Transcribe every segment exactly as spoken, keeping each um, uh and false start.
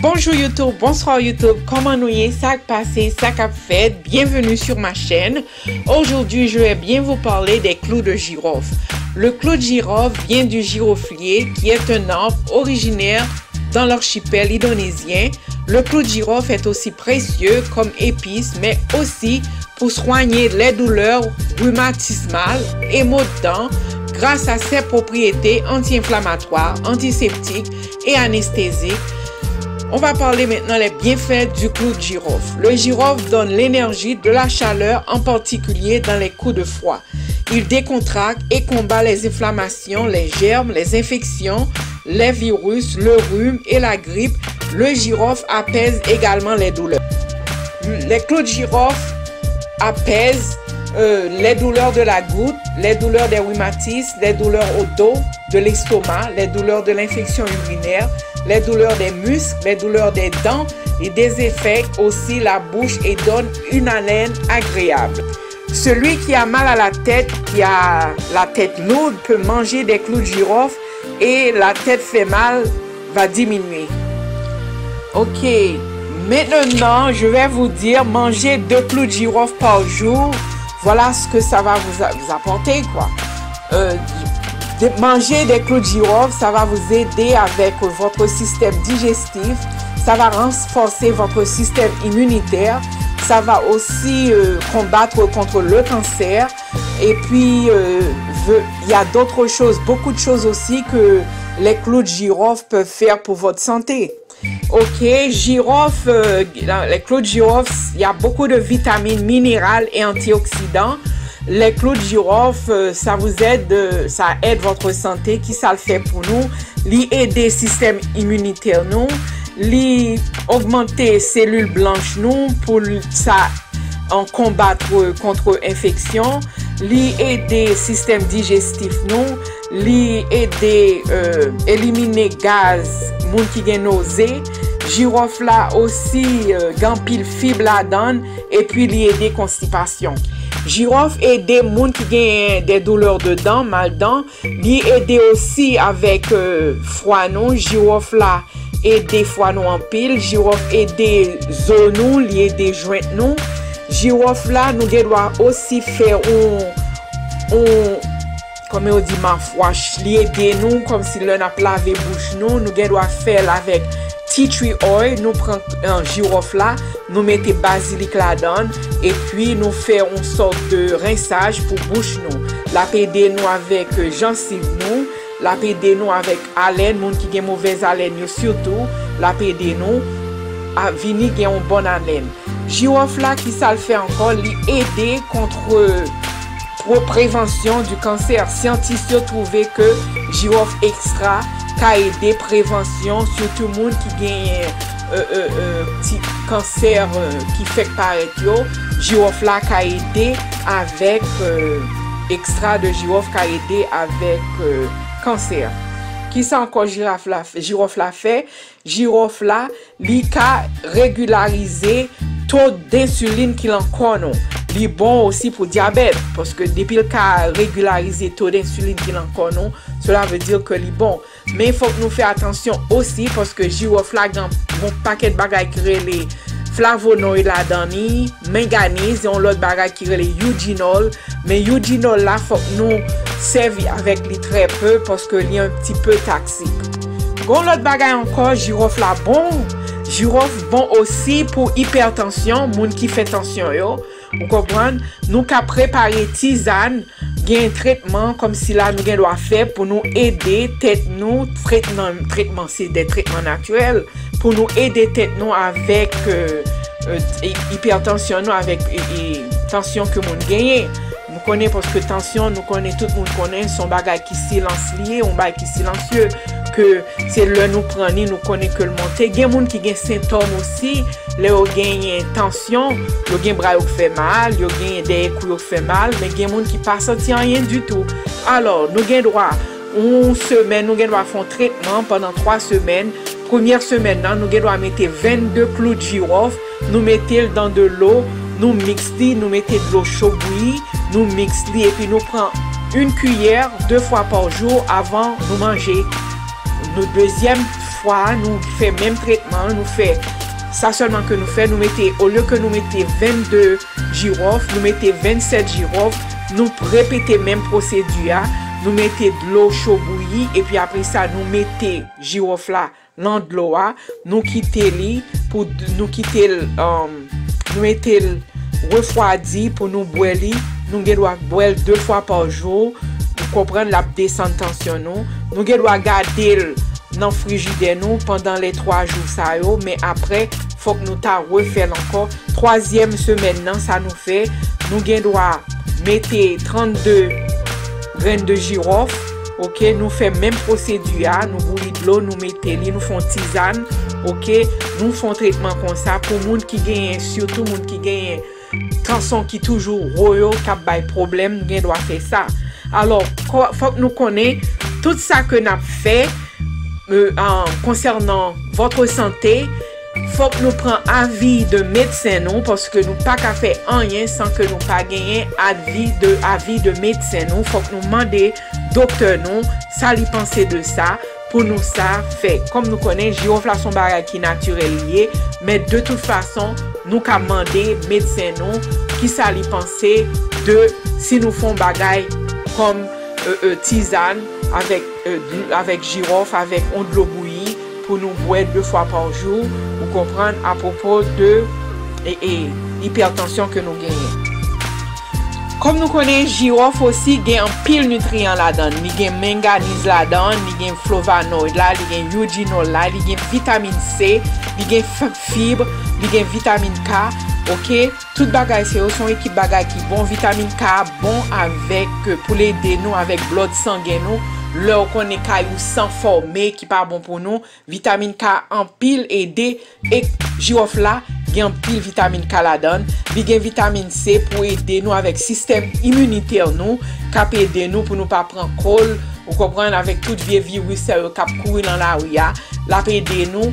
Bonjour YouTube, bonsoir YouTube, comment nous y est, ça a passé, ça a fait, bienvenue sur ma chaîne. Aujourd'hui, je vais bien vous parler des clous de girofle. Le clou de girofle vient du giroflier qui est un arbre originaire dans l'archipel indonésien. Le clou de girofle est aussi précieux comme épice, mais aussi pour soigner les douleurs rhumatismales et maux de dents grâce à ses propriétés anti-inflammatoires, antiseptiques et anesthésiques. On va parler maintenant des bienfaits du clou de girofle. Le girofle donne l'énergie, de la chaleur, en particulier dans les coups de froid. Il décontracte et combat les inflammations, les germes, les infections, les virus, le rhume et la grippe. Le girofle apaise également les douleurs. Les clous de girofle apaisent euh, les douleurs de la goutte, les douleurs des rhumatismes, les douleurs au dos, de l'estomac, les douleurs de l'infection urinaire, les douleurs des muscles, les douleurs des dents et désinfecte aussi la bouche et donne une haleine agréable. Celui qui a mal à la tête, qui a la tête lourde, peut manger des clous de girofle et la tête fait mal, va diminuer. Ok, maintenant je vais vous dire, mangez deux clous de girofle par jour, voilà ce que ça va vous, vous apporter quoi. Euh, De manger des clous de girofle, ça va vous aider avec votre système digestif, ça va renforcer votre système immunitaire, ça va aussi euh, combattre contre le cancer. Et puis, euh, il y a d'autres choses, beaucoup de choses aussi que les clous de girofle peuvent faire pour votre santé. Ok, girofle, euh, les clous de girofle, il y a beaucoup de vitamines, minérales et antioxydants. Les clous de girofle, ça vous aide, ça aide votre santé, qui ça le fait pour nous, l'aide le système immunitaire nous, l'augmenter les cellules blanches nous, pour ça en combattre contre l'infection, l'aide le système digestif nous, l'aide euh, éliminer gaz, moun qui gen nausée. Girofle là aussi, euh, gampile fibre la donne, et puis l'aide constipation. Girofle aide les gens qui ont des douleurs de dents, mal dents. Lui aide aussi avec euh, froid non. Girofle là aide froid non en pile. Girofle aide os non, lui aide joints non. Girofle là nous doit aussi faire un, un comme on dit mafouache, lui aide nous comme si l'on a lavé bouche non. Nous doit faire avec tea tree oil, nous prenons un girofle là, nous mettons basilic là-dedans et puis nous faisons une sorte de rinçage pour bouche nous. La pédé nous avec gencive nous, la pédé nous avec haleine, moun qui gen mauvaise haleine surtout, la pédé nous a vini gen une bonne haleine. Girofle là qui ça le fait encore, lui aider contre pour prévention du cancer. Scientifiques ont trouvé que girofle extra qu'a aidé prévention sur tout le monde qui gagne euh, euh, euh, petit cancer euh, qui fait paraître yo. Girofle là qu'a aidé avec euh, extra de girofle qu'a aidé avec euh, cancer. Qui ça encore girofle là girofle là fait girofle là li ka régulariser taux d'insuline qu'il en connaît. Li bon aussi pour diabète, parce que depuis le cas régularisé taux d'insuline qu'il en connaît, cela veut dire que li bon. Mais il faut que nous fassions attention aussi, parce que girofle a un paquet de bagages qui relèvent flavonoïdes là-dedans, manganèse, et on l'autre bagage qui relève euginol. Mais euginol là, faut que nous servions avec lui très peu, parce que li est un petit peu toxique. Gon l'autre bagage encore, girofle là bon. Girofle bon aussi pour hypertension, monde qui fait tension yo. Vous comprenez? Nous avons préparé tisane, un traitement comme si là nous doit faire pour nous aider tête nous traitement traitement c'est des traitements naturels pour nous aider tête nous avec euh, euh, hypertension nous avec euh, tension que nous gagnons. Nous connaissons parce que tension nous connaissons, tout le monde connaît son bagage qui silence lié, on bagage qui silencieux que c'est le nous prenons, nous connaissons que le monter. Il y a des gens qui ont des symptômes aussi. Les gens qui ont tension, les gens bras fait mal, les gens des coups fait mal, mais il y a des gens qui ne pas sentir rien du tout. Alors, nous avons droit une semaine, nous avons fait un traitement pendant trois semaines. Première semaine, nous avons mettre vingt-deux clous de girofle, nous mettons dans de l'eau, nous mixons, nous mettons de l'eau chaude bouillie, nous mixons et puis nous prenons une cuillère deux fois par jour avant de manger. Notre deuxième fois, nous faisons le même traitement, nous faisons ça seulement que nous faisons, nous mettez, au lieu que nous mettons vingt-deux girofles, nous mettons vingt-sept girofles, nous répétons la même procédure, nous mettons de l'eau chaude bouillie et puis après ça, nous mettons girofle là, dans de l'eau, nous quittons pour nous quitter, um, nous mettons refroidi pour nous boire, nous devons boire deux fois par jour pour comprendre la descente tension, nous, nous devons garder dans le frigidaire nous pendant les trois jours ça yo, mais après faut que nous ta refaire encore troisième semaine non, ça nous fait nous gain droit mettez trente-deux graines de girofle. OK, nous fait même procédure, nous bouillir de l'eau, nous mettez nous font tisane. OK, nous font traitement comme ça pour monde qui gagne, surtout monde qui gagne tension qui toujours royo cap bay problème, nous gain droit faire ça. Alors faut que nous connaît tout ça que nous fait. Euh, en, concernant votre santé, faut que nous prenions avis de médecin, non, parce que nous pas qu'à faire rien sans que nous pas gagner avis de avis de médecin, non. Faut que nous demandions docteur, non, ça lui penser de ça pour nous ça fait. Comme nous connaissons, girofle son bagage qui naturel lié, mais de toute façon, nous qu'à demander médecin, non, qui ça lui penser de si nous font bagage comme euh, euh, tisane avec euh, avec girofle, avec on de l'eau bouillie pour nous boire deux fois par jour, pour comprendre à propos de et, et, hypertension que nous gagnons. Comme nous connaissons, girofle aussi gagne un pile nutrient là-dedans. Il gagne manganèse là-dedans, il gagne flavonoïde là, il gagne euginol là, il gagne vitamine C, il gagne fibre, il gagne vitamine K. OK, toutes bagages sont équipe bagages qui bon vitamine K bon avec pour l'aider nous avec blood sanguin nous. Leur qu'on est caillou sans former qui pas bon pour nous, vitamine K en pile et D et girofle là, il y a en pile vitamine K la donne, il y a vitamine C pour aider nous avec système immunitaire nous, cap aider nous pour nous pas prendre col, vous comprenez avec toute vieille virus cap courir dans la ria, la aider nous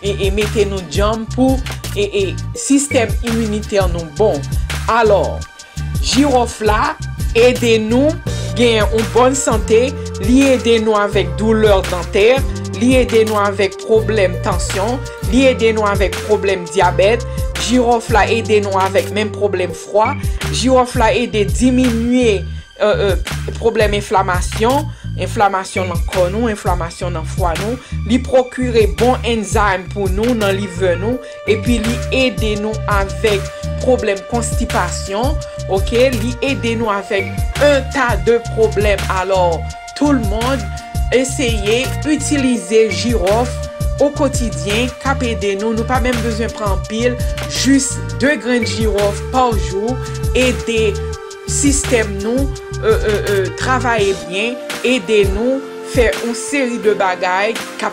et, et mettez nous jambes pour et, et système immunitaire nous bon. Alors, girofle là, aidez nous gain une bonne santé, lié des nous avec douleur dentaire, lié des nous avec problème tension, lié des nous avec problème diabète, girofle et des nous avec même problème froid, girofle et des diminuer euh, euh, problème inflammation, inflammation dans corps nous, inflammation dans foie nous, lui procurer bon enzyme pour nous dans liver nous et puis lui aider nous avec problème constipation. OK, lui aider nous avec un tas de problèmes. Alors, tout le monde, essayez, utilisez girofle au quotidien, cap aider nous, nous pas même besoin de prendre pile, juste deux graines de girofle par jour, aider système nous, euh, euh, euh, travailler bien, aider nous, faire une série de bagailles, cap,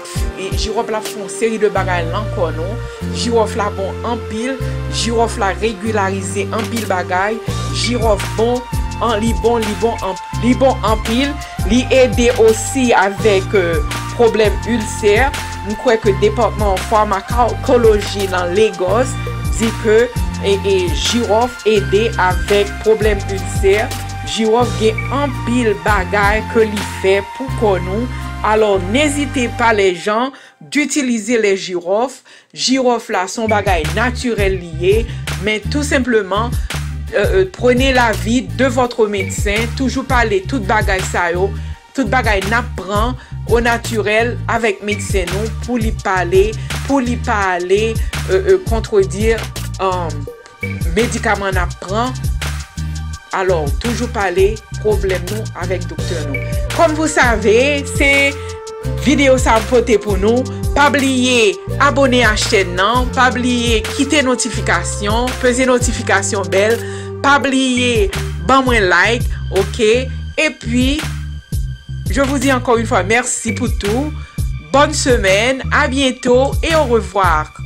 girofle la font une série de bagailles encore nous, girofle la bon en pile, girofle la régulariser en pile bagaille, girofle bon en li bon, li bon en, li bon en pile, li aider aussi avec euh, problème ulcère. Nous croyons que le département de pharmacologie dans Lagos dit que et, et, girofle aider avec problème ulcère. Girofle est en pile bagaille que li fait pour nous. Alors n'hésitez pas les gens d'utiliser les girofles. Girofle là son bagaille naturel lié, mais tout simplement Euh, euh, prenez l'avis de votre médecin, toujours parler toute bagaille ça yo, toute bagaille n'apprend au naturel avec médecin non pour lui parler, pour lui parler euh, euh, contredire euh, médicament n'apprend. Alors toujours parler problème non avec docteur non. Comme vous savez, c'est vidéo ça porté pour nous. Pas oublier abonner à la chaîne non, pas oublier quitter notification, peser notification belle. Pas oublier, ban moi like, OK? Et puis, je vous dis encore une fois merci pour tout. Bonne semaine, à bientôt et au revoir.